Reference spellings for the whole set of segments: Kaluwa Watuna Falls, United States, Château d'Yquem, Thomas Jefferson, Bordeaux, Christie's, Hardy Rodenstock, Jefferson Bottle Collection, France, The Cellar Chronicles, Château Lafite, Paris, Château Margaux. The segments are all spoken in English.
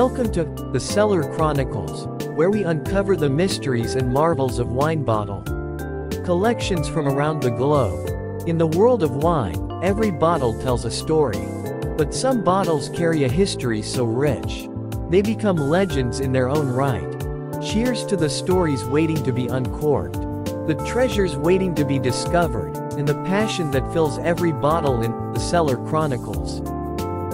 Welcome to The Cellar Chronicles, where we uncover the mysteries and marvels of wine bottle collections from around the globe. In the world of wine, every bottle tells a story. But some bottles carry a history so rich, they become legends in their own right. Cheers to the stories waiting to be uncorked, the treasures waiting to be discovered, and the passion that fills every bottle in The Cellar Chronicles.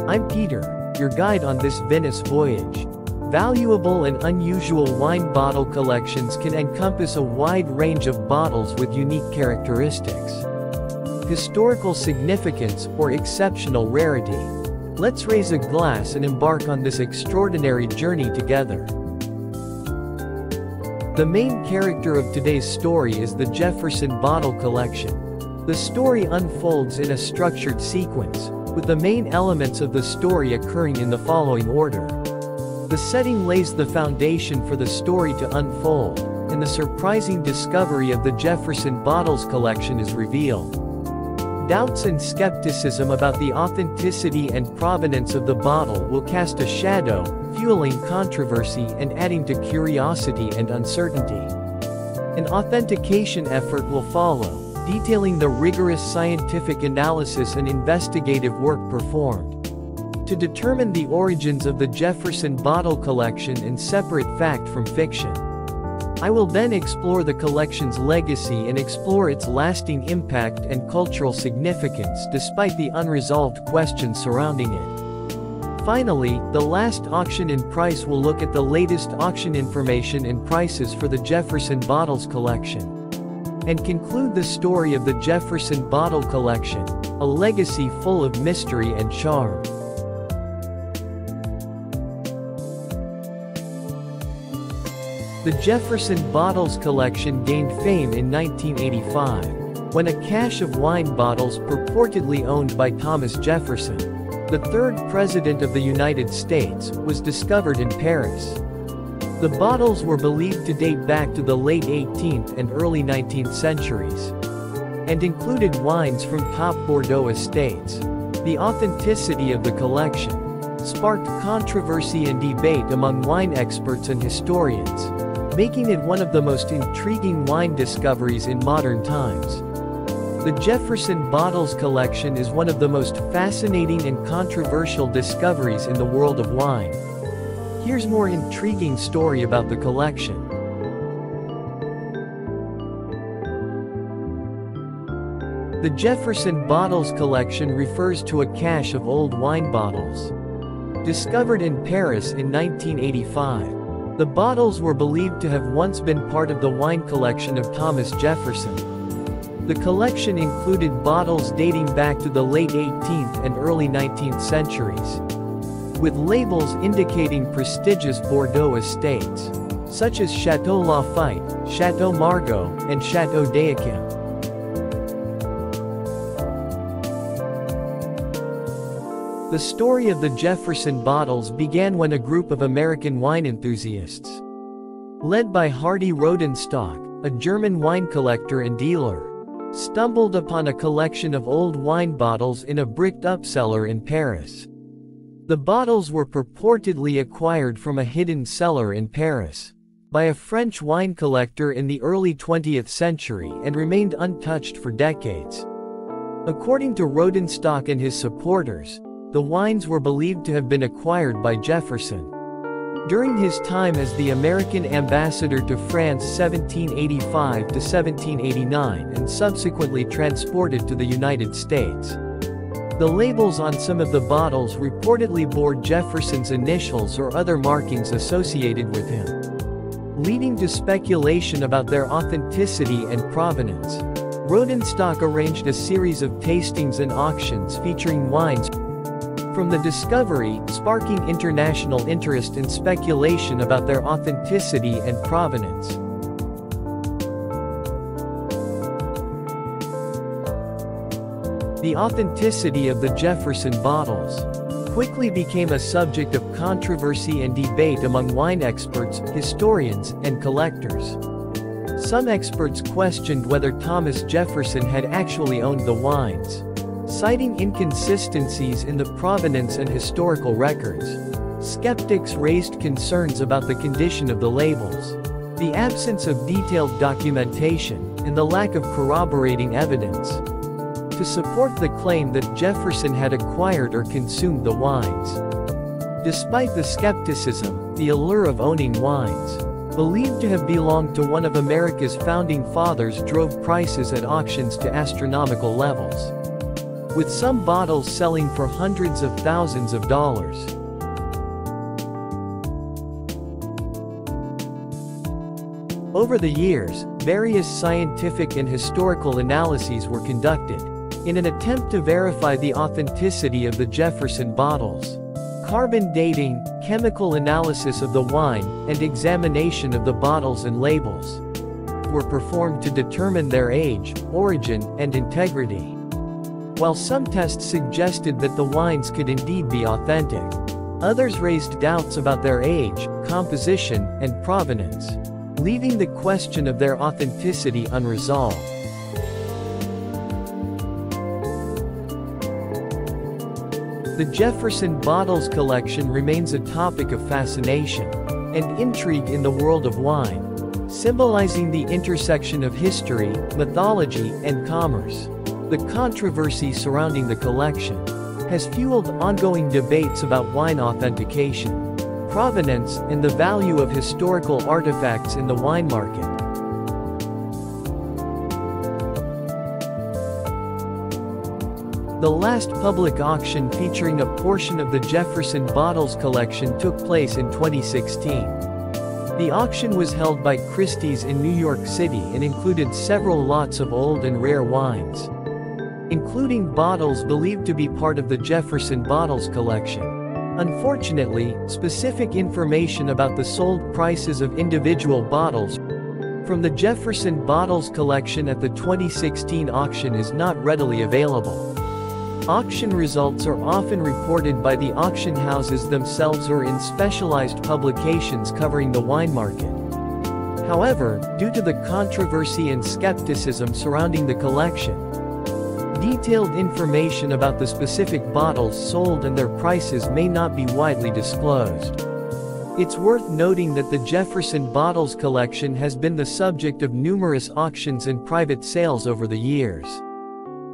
I'm Peter, your guide on this Venice voyage. Valuable and unusual wine bottle collections can encompass a wide range of bottles with unique characteristics, historical significance, or exceptional rarity. Let's raise a glass and embark on this extraordinary journey together. The main character of today's story is the Jefferson Bottle Collection. The story unfolds in a structured sequence, with the main elements of the story occurring in the following order. The setting lays the foundation for the story to unfold, and the surprising discovery of the Jefferson Bottles Collection is revealed. Doubts and skepticism about the authenticity and provenance of the bottle will cast a shadow, fueling controversy and adding to curiosity and uncertainty. An authentication effort will follow, detailing the rigorous scientific analysis and investigative work performed to determine the origins of the Jefferson Bottle Collection in separate fact from fiction. I will then explore the collection's legacy and explore its lasting impact and cultural significance despite the unresolved questions surrounding it. Finally, the last auction and price will look at the latest auction information and prices for the Jefferson Bottles Collection, and conclude the story of the Jefferson Bottle Collection, a legacy full of mystery and charm. The Jefferson Bottles Collection gained fame in 1985, when a cache of wine bottles purportedly owned by Thomas Jefferson, the third president of the United States, was discovered in Paris. The bottles were believed to date back to the late 18th and early 19th centuries, and included wines from top Bordeaux estates. The authenticity of the collection sparked controversy and debate among wine experts and historians, making it one of the most intriguing wine discoveries in modern times. The Jefferson Bottles Collection is one of the most fascinating and controversial discoveries in the world of wine. Here's more intriguing story about the collection. The Jefferson Bottles Collection refers to a cache of old wine bottles discovered in Paris in 1985. The bottles were believed to have once been part of the wine collection of Thomas Jefferson. The collection included bottles dating back to the late 18th and early 19th centuries, with labels indicating prestigious Bordeaux estates, such as Château Lafite, Château Margaux, and Château d'Yquem. The story of the Jefferson Bottles began when a group of American wine enthusiasts, led by Hardy Rodenstock, a German wine collector and dealer, stumbled upon a collection of old wine bottles in a bricked-up cellar in Paris. The bottles were purportedly acquired from a hidden cellar in Paris by a French wine collector in the early 20th century and remained untouched for decades. According to Rodenstock and his supporters, the wines were believed to have been acquired by Jefferson during his time as the American ambassador to France 1785 to 1789 and subsequently transported to the United States. The labels on some of the bottles reportedly bore Jefferson's initials or other markings associated with him, leading to speculation about their authenticity and provenance. Rodenstock arranged a series of tastings and auctions featuring wines from the discovery, sparking international interest and speculation about their authenticity and provenance. The authenticity of the Jefferson bottles quickly became a subject of controversy and debate among wine experts, historians, and collectors. Some experts questioned whether Thomas Jefferson had actually owned the wines, citing inconsistencies in the provenance and historical records. Skeptics raised concerns about the condition of the labels. The absence of detailed documentation, and the lack of corroborating evidence to support the claim that Jefferson had acquired or consumed the wines. Despite the skepticism, the allure of owning wines, believed to have belonged to one of America's founding fathers, drove prices at auctions to astronomical levels, with some bottles selling for hundreds of thousands of dollars. Over the years, various scientific and historical analyses were conducted in an attempt to verify the authenticity of the Jefferson bottles. Carbon dating, chemical analysis of the wine, and examination of the bottles and labels were performed to determine their age, origin, and integrity. While some tests suggested that the wines could indeed be authentic, others raised doubts about their age, composition, and provenance, leaving the question of their authenticity unresolved. The Jefferson Bottles Collection remains a topic of fascination and intrigue in the world of wine, symbolizing the intersection of history, mythology, and commerce. The controversy surrounding the collection has fueled ongoing debates about wine authentication, provenance, and the value of historical artifacts in the wine market. The last public auction featuring a portion of the Jefferson Bottles Collection took place in 2016. The auction was held by Christie's in New York City and included several lots of old and rare wines, including bottles believed to be part of the Jefferson Bottles Collection. Unfortunately, specific information about the sold prices of individual bottles from the Jefferson Bottles Collection at the 2016 auction is not readily available. Auction results are often reported by the auction houses themselves or in specialized publications covering the wine market. However, due to the controversy and skepticism surrounding the collection, detailed information about the specific bottles sold and their prices may not be widely disclosed. It's worth noting that the Jefferson Bottles Collection has been the subject of numerous auctions and private sales over the years,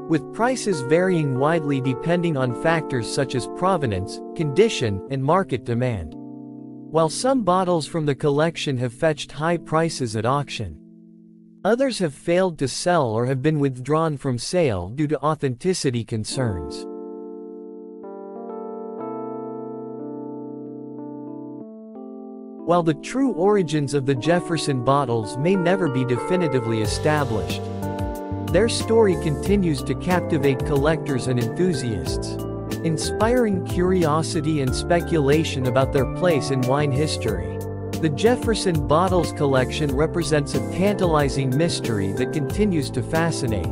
with prices varying widely depending on factors such as provenance, condition, and market demand. While some bottles from the collection have fetched high prices at auction, others have failed to sell or have been withdrawn from sale due to authenticity concerns. While the true origins of the Jefferson bottles may never be definitively established, their story continues to captivate collectors and enthusiasts, inspiring curiosity and speculation about their place in wine history. The Jefferson Bottles Collection represents a tantalizing mystery that continues to fascinate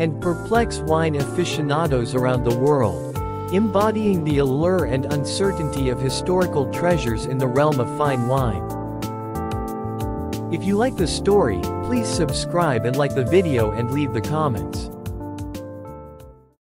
and perplex wine aficionados around the world, embodying the allure and uncertainty of historical treasures in the realm of fine wine. If you like the story, please subscribe and like the video and leave the comments.